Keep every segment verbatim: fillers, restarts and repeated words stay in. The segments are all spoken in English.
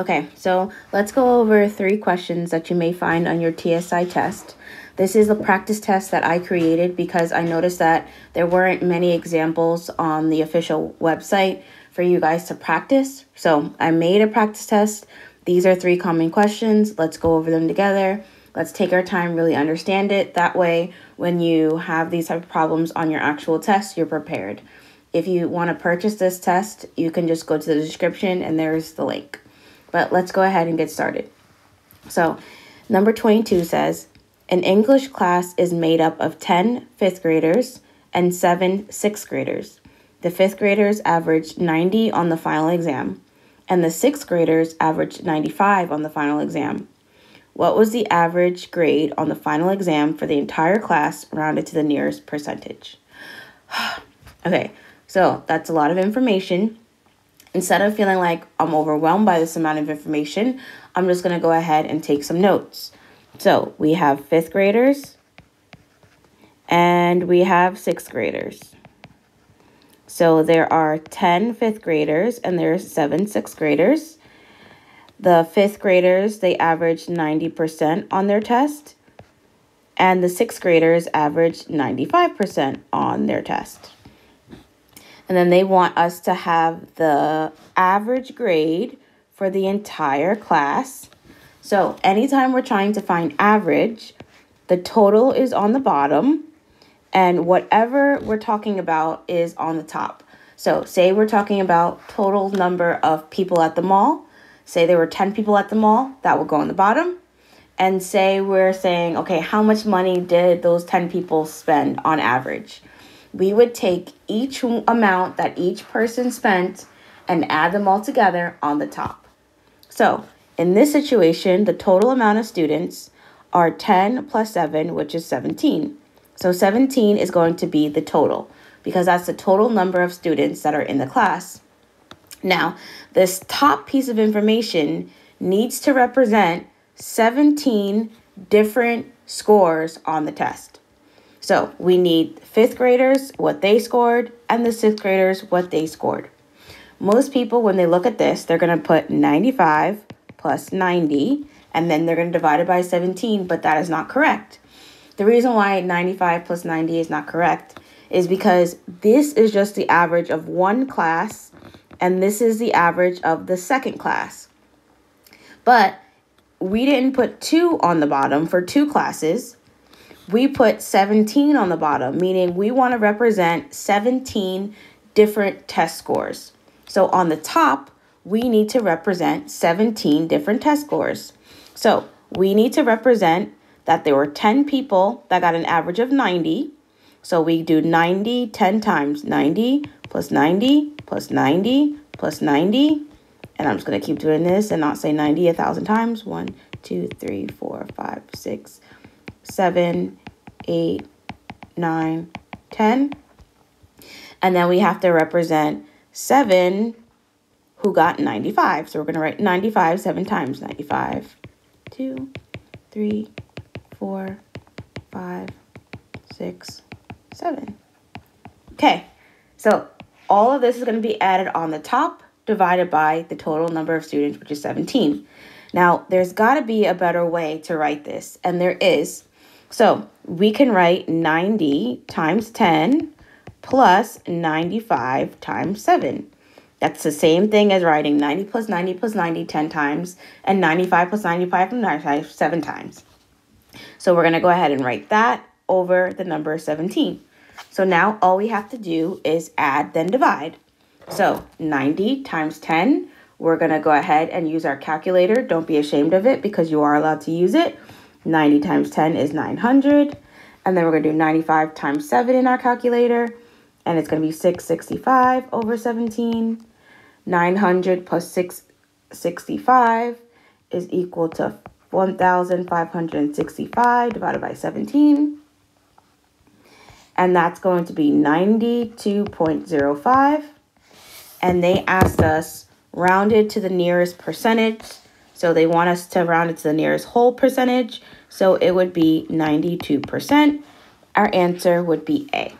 Okay, so let's go over three questions that you may find on your T S I test. This is a practice test that I created because I noticed that there weren't many examples on the official website for you guys to practice. So I made a practice test. These are three common questions. Let's go over them together. Let's take our time, really understand it. That way, when you have these type of problems on your actual test, you're prepared. If you want to purchase this test, you can just go to the description and there's the link. But let's go ahead and get started. So number twenty-two says, an English class is made up of ten fifth graders and seven sixth graders. The fifth graders averaged ninety on the final exam, and the sixth graders averaged ninety-five on the final exam. What was the average grade on the final exam for the entire class rounded to the nearest percentage? Okay, so that's a lot of information. Instead of feeling like I'm overwhelmed by this amount of information, I'm just going to go ahead and take some notes. So we have fifth graders and we have sixth graders. So there are ten fifth graders and there are seven sixth graders. The fifth graders, they averaged ninety percent on their test, and the sixth graders averaged ninety-five percent on their test. And then they want us to have the average grade for the entire class. So anytime we're trying to find average, the total is on the bottom and whatever we're talking about is on the top. So say we're talking about total number of people at the mall. Say there were ten people at the mall, that will go on the bottom. And say we're saying, okay, how much money did those ten people spend on average? We would take each amount that each person spent and add them all together on the top. So in this situation, the total amount of students are ten plus seven, which is seventeen. So seventeen is going to be the total because that's the total number of students that are in the class. Now, this top piece of information needs to represent seventeen different scores on the test. So we need fifth graders, what they scored, and the sixth graders, what they scored. Most people, when they look at this, they're going to put ninety-five plus ninety, and then they're going to divide it by seventeen, but that is not correct. The reason why ninety-five plus ninety is not correct is because this is just the average of one class, and this is the average of the second class. But we didn't put two on the bottom for two classes. We put seventeen on the bottom, meaning we want to represent seventeen different test scores. So on the top, we need to represent seventeen different test scores. So we need to represent that there were ten people that got an average of ninety. So we do ninety ten times, ninety plus ninety plus ninety plus ninety. And I'm just going to keep doing this and not say ninety a thousand times. One, two, three, four, five, six, seven, eight, nine, ten. And then we have to represent seven who got ninety-five. So we're going to write ninety-five seven times. ninety-five, two, three, four, five, six, seven. Okay, so all of this is going to be added on the top divided by the total number of students, which is seventeen. Now, there's got to be a better way to write this, and there is. So we can write ninety times ten plus ninety-five times seven. That's the same thing as writing ninety plus ninety plus ninety ten times and ninety-five plus ninety-five plus ninety-five seven times. So we're going to go ahead and write that over the number seventeen. So now all we have to do is add then divide. So ninety times ten, we're going to go ahead and use our calculator. Don't be ashamed of it because you are allowed to use it. ninety times ten is nine hundred. And then we're going to do ninety-five times seven in our calculator. And it's going to be six hundred sixty-five over seventeen. nine hundred plus six hundred sixty-five is equal to one thousand five hundred sixty-five divided by seventeen. And that's going to be ninety-two point zero five. And they asked us rounded to the nearest percentage. So they want us to round it to the nearest whole percentage. So it would be ninety-two percent. Our answer would be A.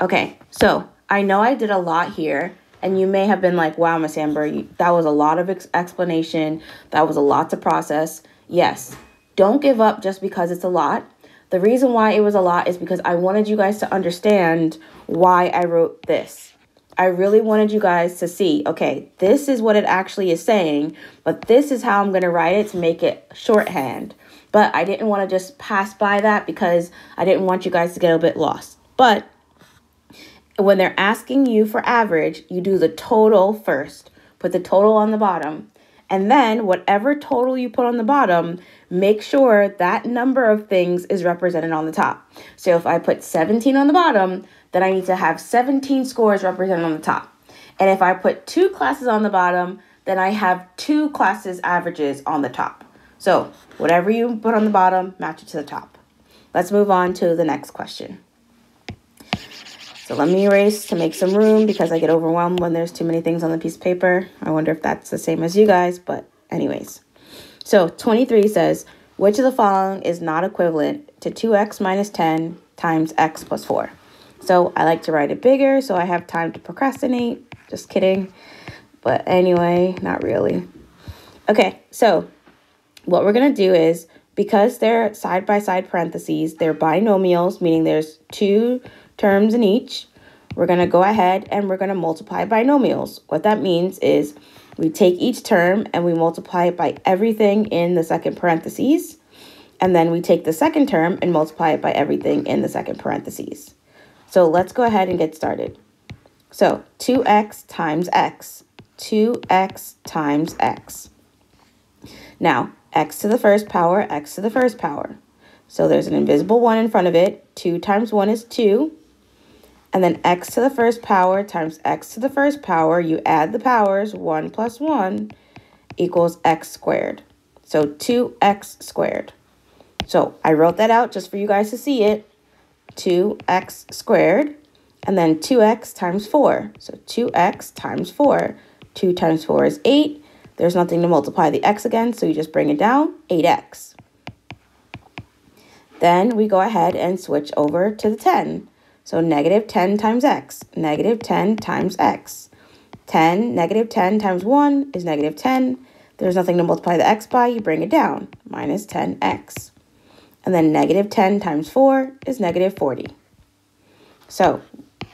Okay, so I know I did a lot here And you may have been like, wow, Miz Amber, you, that was a lot of ex explanation. That was a lot to process. Yes, don't give up just because it's a lot. The reason why it was a lot is because I wanted you guys to understand why I wrote this. I really wanted you guys to see, okay, this is what it actually is saying, but this is how I'm going to write it to make it shorthand. But I didn't want to just pass by that because I didn't want you guys to get a bit lost. But when they're asking you for average, you do the total first. Put the total on the bottom. And then whatever total you put on the bottom, make sure that number of things is represented on the top. So if I put seventeen on the bottom, then I need to have seventeen scores represented on the top. And if I put two classes on the bottom, then I have two classes averages on the top. So whatever you put on the bottom, match it to the top. Let's move on to the next question. So let me erase to make some room because I get overwhelmed when there's too many things on the piece of paper. I wonder if that's the same as you guys, but anyways. So twenty-three says, which of the following is not equivalent to two x minus ten times x plus four? So I like to write it bigger so I have time to procrastinate. Just kidding. But anyway, not really. Okay, so what we're going to do is, because they're side-by-side parentheses, they're binomials, meaning there's two terms in each, we're going to go ahead and we're going to multiply binomials. What that means is we take each term and we multiply it by everything in the second parentheses, and then we take the second term and multiply it by everything in the second parentheses. So let's go ahead and get started. So two x times x, two x times x. Now, x to the first power, x to the first power. So there's an invisible one in front of it. two times one is two. And then x to the first power times x to the first power, you add the powers, one plus one equals x squared. So two x squared. So I wrote that out just for you guys to see it. two x squared. And then two x times four. So two x times four. two times four is eight. There's nothing to multiply the x again, so you just bring it down, eight x. Then we go ahead and switch over to the ten. So negative ten times x, negative ten times x. ten, negative ten times one is negative ten. There's nothing to multiply the x by, you bring it down, minus ten x. And then negative ten times four is negative forty. So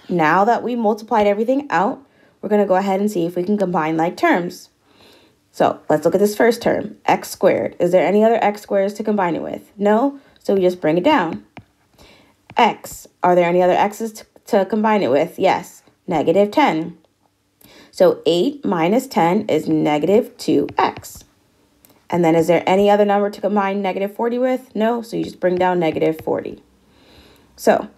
now that we multiplied everything out, we're going to go ahead and see if we can combine like terms. So let's look at this first term, x squared. Is there any other x squares to combine it with? No, so we just bring it down. X, are there any other x's to, to combine it with? Yes, negative ten. So eight minus ten is negative two x. And then is there any other number to combine negative forty with? No, so you just bring down negative forty. So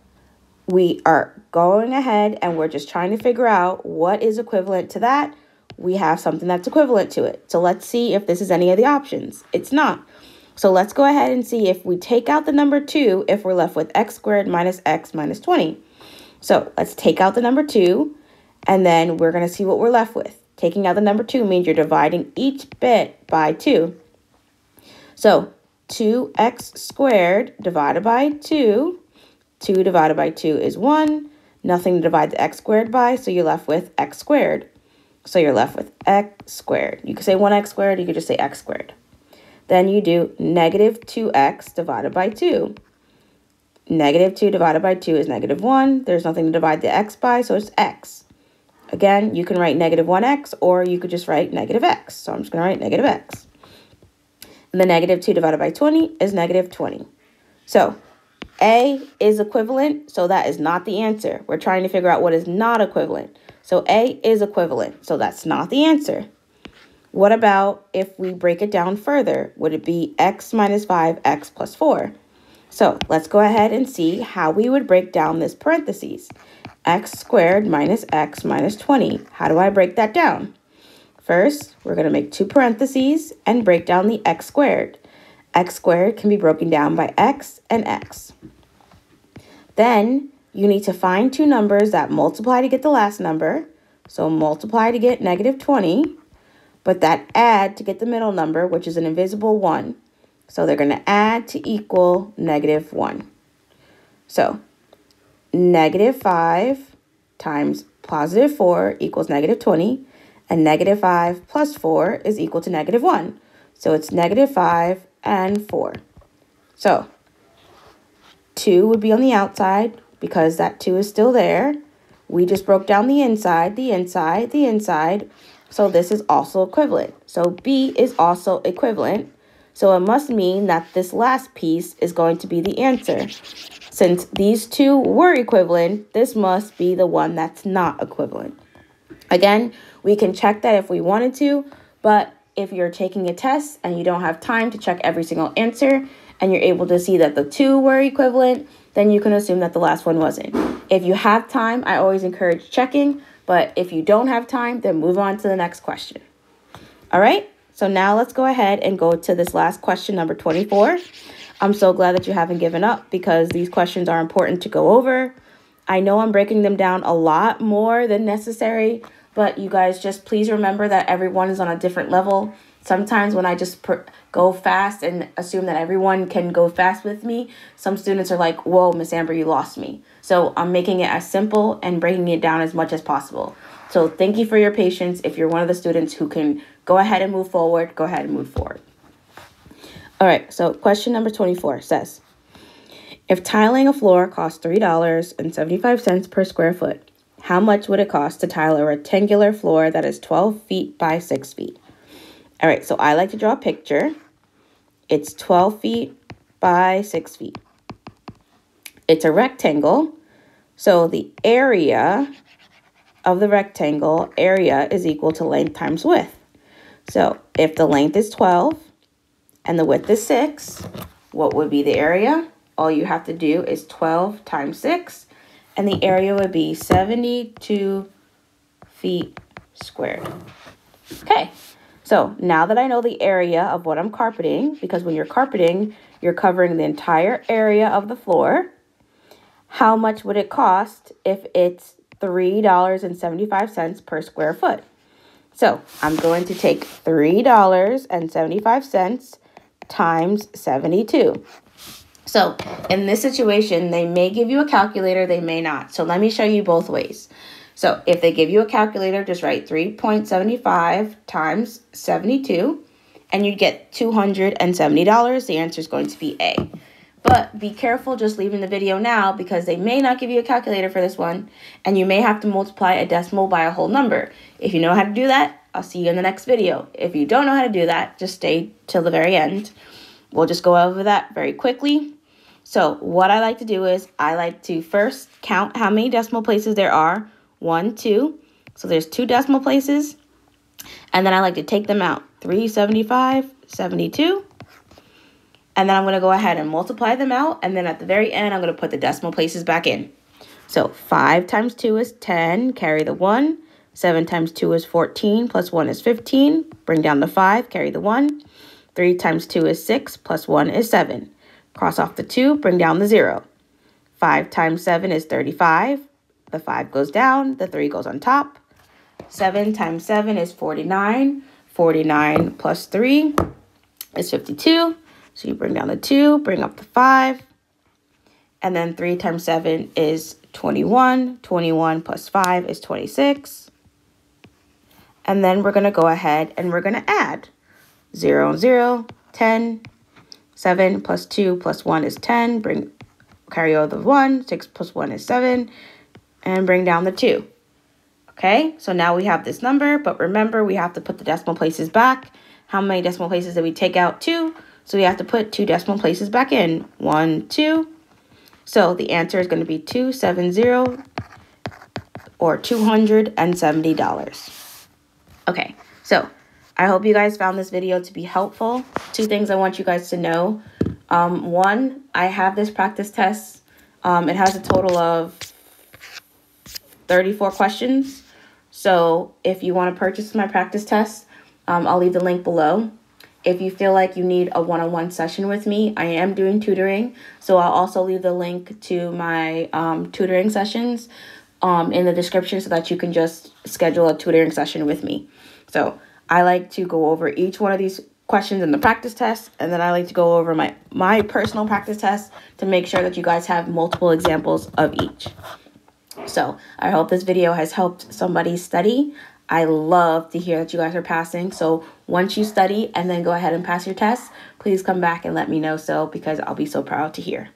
we are going ahead and we're just trying to figure out what is equivalent to that. We have something that's equivalent to it. So let's see if this is any of the options. It's not. So let's go ahead and see if we take out the number two, if we're left with x squared minus x minus twenty. So let's take out the number two, and then we're going to see what we're left with. Taking out the number two means you're dividing each bit by two. So two x squared divided by two. two divided by two is one. Nothing to divide the x squared by, so you're left with x squared. So you're left with x squared. You could say one x squared, you could just say x squared. Then you do negative two x divided by two. Negative two divided by two is negative one. There's nothing to divide the x by, so it's x. Again, you can write negative one x, or you could just write negative x. So I'm just going to write negative x. And the negative two divided by twenty is negative twenty. So A is equivalent, so that is not the answer. We're trying to figure out what is not equivalent. So A is equivalent, so that's not the answer. What about if we break it down further? Would it be x minus five, x plus four? So let's go ahead and see how we would break down this parentheses. X squared minus x minus twenty. How do I break that down? First, we're going to make two parentheses and break down the x squared. X squared can be broken down by x and x. Then you need to find two numbers that multiply to get the last number. So multiply to get negative twenty, but that add to get the middle number, which is an invisible one. So they're going to add to equal negative one. So negative five times positive four equals negative twenty, and negative five plus four is equal to negative one. So it's negative five and four. So two would be on the outside because that two is still there. We just broke down the inside, the inside, the inside. So this is also equivalent. So B is also equivalent. So it must mean that this last piece is going to be the answer. Since these two were equivalent, this must be the one that's not equivalent. Again, we can check that if we wanted to, but if you're taking a test and you don't have time to check every single answer and you're able to see that the two were equivalent, then you can assume that the last one wasn't. If you have time, I always encourage checking, but if you don't have time, then move on to the next question. All right. So now let's go ahead and go to this last question, number twenty-four. I'm so glad that you haven't given up because these questions are important to go over. I know I'm breaking them down a lot more than necessary, but you guys just please remember that everyone is on a different level. Sometimes when I just pr go fast and assume that everyone can go fast with me, some students are like, whoa, Miss Amber, you lost me. So I'm making it as simple and breaking it down as much as possible. So thank you for your patience. If you're one of the students who can go ahead and move forward, go ahead and move forward. All right, so question number twenty-four says, if tiling a floor costs three dollars and seventy-five cents per square foot, how much would it cost to tile a rectangular floor that is twelve feet by six feet? All right, so I like to draw a picture. It's twelve feet by six feet. It's a rectangle, so the area of the rectangle, area is equal to length times width. So if the length is twelve and the width is six, what would be the area? All you have to do is twelve times six, and the area would be seventy-two feet squared. Okay, so now that I know the area of what I'm carpeting, because when you're carpeting, you're covering the entire area of the floor, how much would it cost if it's three dollars and seventy-five cents per square foot? So I'm going to take three dollars and seventy-five cents times seventy-two. So in this situation, they may give you a calculator, they may not. So let me show you both ways. So if they give you a calculator, just write three point seven five times seventy-two, and you get two hundred seventy dollars. The answer is going to be A. But be careful just leaving the video now because they may not give you a calculator for this one, and you may have to multiply a decimal by a whole number. If you know how to do that, I'll see you in the next video. If you don't know how to do that, just stay till the very end. We'll just go over that very quickly. So what I like to do is I like to first count how many decimal places there are. One, two. So there's two decimal places. And then I like to take them out. three seventy-five, seventy-two. And then I'm going to go ahead and multiply them out. And then at the very end, I'm going to put the decimal places back in. So five times two is ten. Carry the one. seven times two is fourteen. Plus one is fifteen. Bring down the five. Carry the one. three times two is six. Plus one is seven. Cross off the two. Bring down the zero. five times seven is thirty-five. The five goes down. The three goes on top. seven times seven is forty-nine. forty-nine plus three is fifty-two. So you bring down the two, bring up the five, and then three times seven is twenty-one. twenty-one plus five is twenty-six. And then we're going to go ahead and we're going to add zero, zero, ten. seven plus two plus one is ten. Bring, carry over the one. six plus one is seven. And bring down the two. Okay, so now we have this number, but remember we have to put the decimal places back. How many decimal places did we take out? Two. So we have to put two decimal places back in. One, two. So the answer is going to be two seventy, or two hundred seventy dollars. Okay, so I hope you guys found this video to be helpful. Two things I want you guys to know. Um, one, I have this practice test. Um, it has a total of thirty-four questions. So if you want to purchase my practice test, um, I'll leave the link below. If you feel like you need a one-on-one session with me, I am doing tutoring. So I'll also leave the link to my um, tutoring sessions um, in the description so that you can just schedule a tutoring session with me. So I like to go over each one of these questions in the practice test, and then I like to go over my, my personal practice test to make sure that you guys have multiple examples of each. So I hope this video has helped somebody study. I love to hear that you guys are passing. So once you study and then go ahead and pass your tests, please come back and let me know so, because I'll be so proud to hear.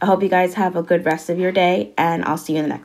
I hope you guys have a good rest of your day, and I'll see you in the next one.